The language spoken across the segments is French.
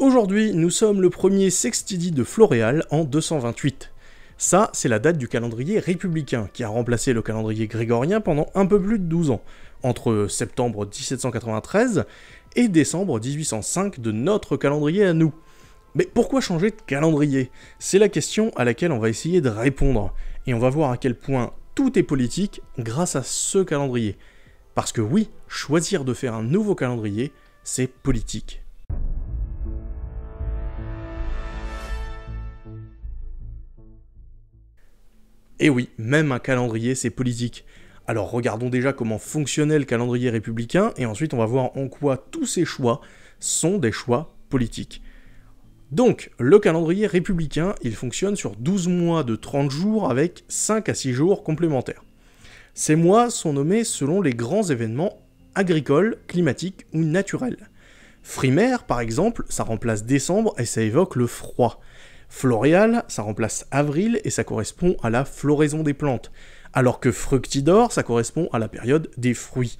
Aujourd'hui, nous sommes le premier sextile de Floréal en 228. Ça, c'est la date du calendrier républicain, qui a remplacé le calendrier grégorien pendant un peu plus de 12 ans, entre septembre 1793 et décembre 1805 de notre calendrier à nous. Mais pourquoi changer de calendrier? C'est la question à laquelle on va essayer de répondre, et on va voir à quel point tout est politique grâce à ce calendrier. Parce que oui, choisir de faire un nouveau calendrier, c'est politique. Et oui, même un calendrier, c'est politique. Alors regardons déjà comment fonctionnait le calendrier républicain, et ensuite on va voir en quoi tous ces choix sont des choix politiques. Donc, le calendrier républicain, il fonctionne sur 12 mois de 30 jours avec 5 à 6 jours complémentaires. Ces mois sont nommés selon les grands événements agricoles, climatiques ou naturels. Frimaire, par exemple, ça remplace décembre et ça évoque le froid. Floréal, ça remplace avril et ça correspond à la floraison des plantes, alors que fructidor, ça correspond à la période des fruits,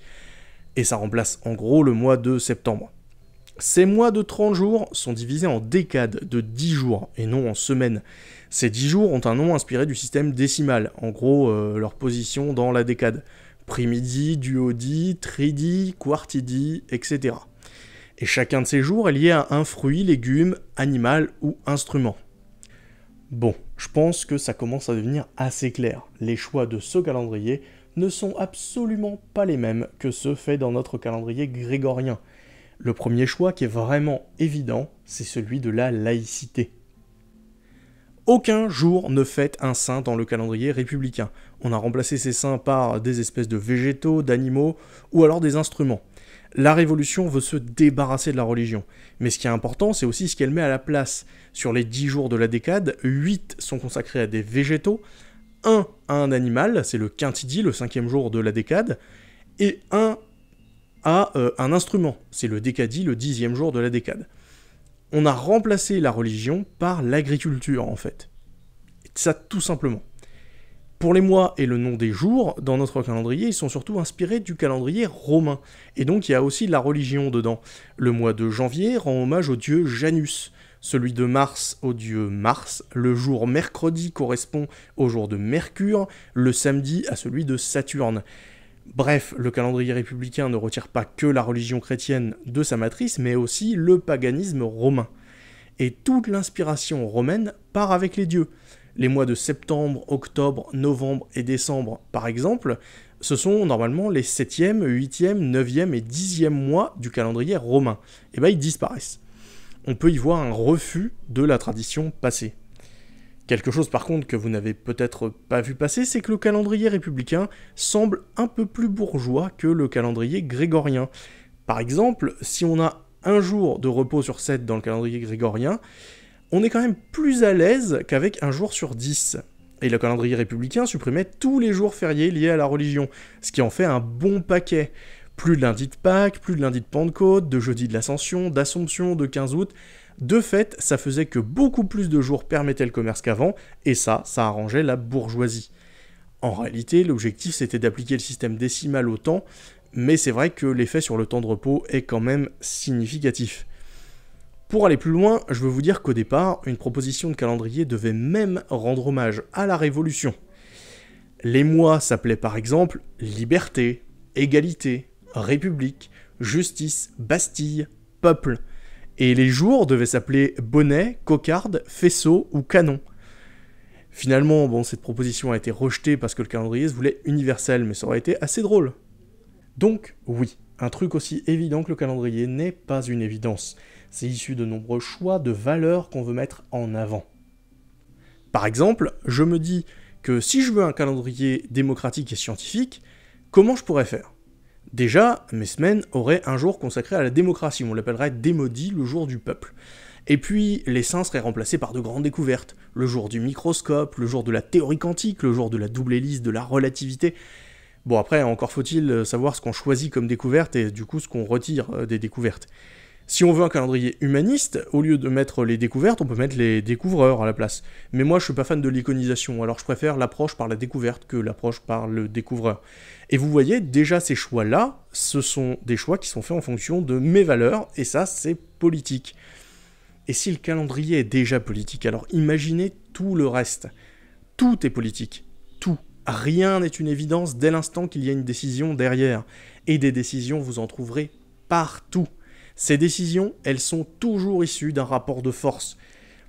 et ça remplace en gros le mois de septembre. Ces mois de 30 jours sont divisés en décades de 10 jours, et non en semaines. Ces 10 jours ont un nom inspiré du système décimal, en gros leur position dans la décade, primidi, duodi, tridi, quartidi, etc. Et chacun de ces jours est lié à un fruit, légume, animal ou instrument. Bon, je pense que ça commence à devenir assez clair. Les choix de ce calendrier ne sont absolument pas les mêmes que ceux faits dans notre calendrier grégorien. Le premier choix qui est vraiment évident, c'est celui de la laïcité. Aucun jour ne fête un saint dans le calendrier républicain. On a remplacé ces saints par des espèces de végétaux, d'animaux ou alors des instruments. La Révolution veut se débarrasser de la religion, mais ce qui est important, c'est aussi ce qu'elle met à la place. Sur les 10 jours de la décade, 8 sont consacrés à des végétaux, 1 à un animal, c'est le quintidi, le 5e jour de la décade, et 1 à un instrument, c'est le décadi, le 10e jour de la décade. On a remplacé la religion par l'agriculture, en fait. Et ça, tout simplement. Pour les mois et le nom des jours, dans notre calendrier, ils sont surtout inspirés du calendrier romain, et donc il y a aussi de la religion dedans. Le mois de janvier rend hommage au dieu Janus, celui de mars au dieu Mars, le jour mercredi correspond au jour de Mercure, le samedi à celui de Saturne. Bref, le calendrier républicain ne retire pas que la religion chrétienne de sa matrice, mais aussi le paganisme romain. Et toute l'inspiration romaine part avec les dieux. Les mois de septembre, octobre, novembre et décembre, par exemple, ce sont normalement les 7e, 8e, 9e et 10e mois du calendrier romain. Et bien ils disparaissent. On peut y voir un refus de la tradition passée. Quelque chose par contre que vous n'avez peut-être pas vu passer, c'est que le calendrier républicain semble un peu plus bourgeois que le calendrier grégorien. Par exemple, si on a un jour de repos sur 7 dans le calendrier grégorien, on est quand même plus à l'aise qu'avec un jour sur 10. Et le calendrier républicain supprimait tous les jours fériés liés à la religion, ce qui en fait un bon paquet. Plus de lundi de Pâques, plus de lundi de Pentecôte, de jeudi de l'Ascension, d'Assomption, de 15 août. De fait, ça faisait que beaucoup plus de jours permettaient le commerce qu'avant, et ça arrangeait la bourgeoisie. En réalité, l'objectif c'était d'appliquer le système décimal au temps, mais c'est vrai que l'effet sur le temps de repos est quand même significatif. Pour aller plus loin, je veux vous dire qu'au départ, une proposition de calendrier devait même rendre hommage à la Révolution. Les mois s'appelaient par exemple liberté, égalité, république, justice, Bastille, peuple, et les jours devaient s'appeler bonnet, cocarde, faisceau ou canon. Finalement, bon, cette proposition a été rejetée parce que le calendrier se voulait universel, mais ça aurait été assez drôle. Donc oui, un truc aussi évident que le calendrier n'est pas une évidence. C'est issu de nombreux choix de valeurs qu'on veut mettre en avant. Par exemple, je me dis que si je veux un calendrier démocratique et scientifique, comment je pourrais faire? Déjà, mes semaines auraient un jour consacré à la démocratie, on l'appellerait démodi, le jour du peuple. Et puis, les saints seraient remplacés par de grandes découvertes, le jour du microscope, le jour de la théorie quantique, le jour de la double hélice, de la relativité. Bon après, encore faut-il savoir ce qu'on choisit comme découverte et du coup ce qu'on retire des découvertes. Si on veut un calendrier humaniste, au lieu de mettre les découvertes, on peut mettre les découvreurs à la place. Mais moi, je suis pas fan de l'iconisation, alors je préfère l'approche par la découverte que l'approche par le découvreur. Et vous voyez, déjà ces choix-là, ce sont des choix qui sont faits en fonction de mes valeurs, et ça, c'est politique. Et si le calendrier est déjà politique, alors imaginez tout le reste. Tout est politique. Tout. Rien n'est une évidence dès l'instant qu'il y a une décision derrière. Et des décisions, vous en trouverez partout. Ces décisions, elles sont toujours issues d'un rapport de force.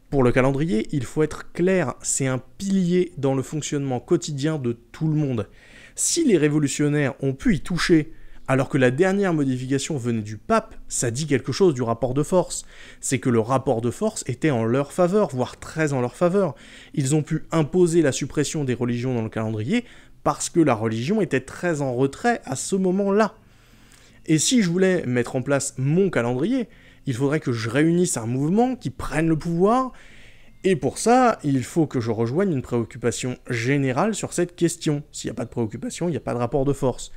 Pour le calendrier, il faut être clair, c'est un pilier dans le fonctionnement quotidien de tout le monde. Si les révolutionnaires ont pu y toucher, alors que la dernière modification venait du pape, ça dit quelque chose du rapport de force. C'est que le rapport de force était en leur faveur, voire très en leur faveur. Ils ont pu imposer la suppression des religions dans le calendrier parce que la religion était très en retrait à ce moment-là. Et si je voulais mettre en place mon calendrier, il faudrait que je réunisse un mouvement qui prenne le pouvoir, et pour ça, il faut que je rejoigne une préoccupation générale sur cette question. S'il n'y a pas de préoccupation, il n'y a pas de rapport de force.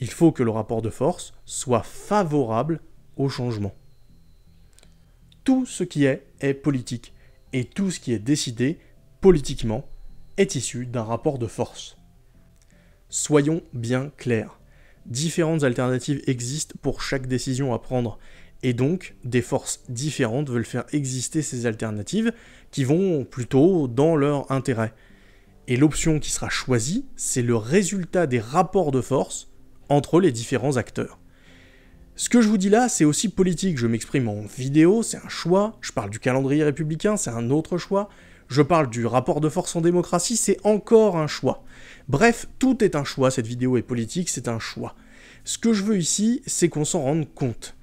Il faut que le rapport de force soit favorable au changement. Tout ce qui est politique, et tout ce qui est décidé politiquement est issu d'un rapport de force. Soyons bien clairs, différentes alternatives existent pour chaque décision à prendre. Et donc, des forces différentes veulent faire exister ces alternatives qui vont plutôt dans leur intérêt. Et l'option qui sera choisie, c'est le résultat des rapports de force entre les différents acteurs. Ce que je vous dis là, c'est aussi politique. Je m'exprime en vidéo, c'est un choix. Je parle du calendrier républicain, c'est un autre choix. Je parle du rapport de force en démocratie, c'est encore un choix. Bref, tout est un choix. Cette vidéo est politique, c'est un choix. Ce que je veux ici, c'est qu'on s'en rende compte.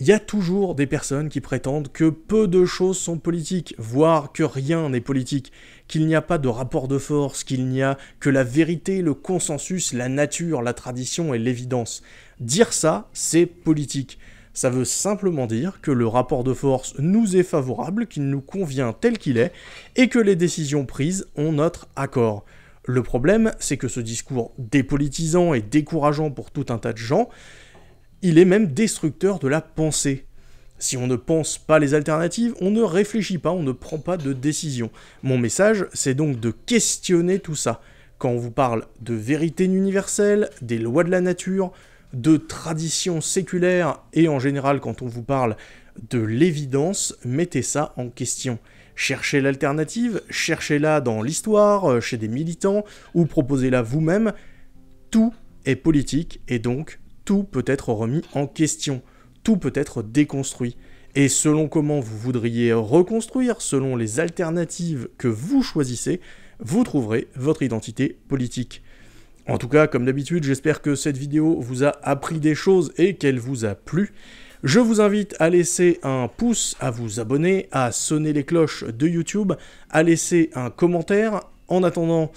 Il y a toujours des personnes qui prétendent que peu de choses sont politiques, voire que rien n'est politique, qu'il n'y a pas de rapport de force, qu'il n'y a que la vérité, le consensus, la nature, la tradition et l'évidence. Dire ça, c'est politique. Ça veut simplement dire que le rapport de force nous est favorable, qu'il nous convient tel qu'il est, et que les décisions prises ont notre accord. Le problème, c'est que ce discours dépolitisant et décourageant pour tout un tas de gens, il est même destructeur de la pensée. Si on ne pense pas les alternatives, on ne réfléchit pas, on ne prend pas de décision. Mon message, c'est donc de questionner tout ça. Quand on vous parle de vérité universelle, des lois de la nature, de tradition séculaire, et en général quand on vous parle de l'évidence, mettez ça en question. Cherchez l'alternative, cherchez-la dans l'histoire, chez des militants, ou proposez-la vous-même. Tout est politique, et donc tout peut être remis en question, tout peut être déconstruit. Et selon comment vous voudriez reconstruire, selon les alternatives que vous choisissez, vous trouverez votre identité politique. En tout cas, comme d'habitude, j'espère que cette vidéo vous a appris des choses et qu'elle vous a plu. Je vous invite à laisser un pouce, à vous abonner, à sonner les cloches de YouTube, à laisser un commentaire. En attendant,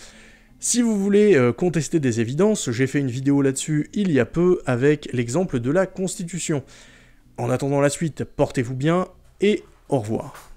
si vous voulez contester des évidences, j'ai fait une vidéo là-dessus il y a peu avec l'exemple de la Constitution. En attendant la suite, portez-vous bien et au revoir.